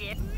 Yep.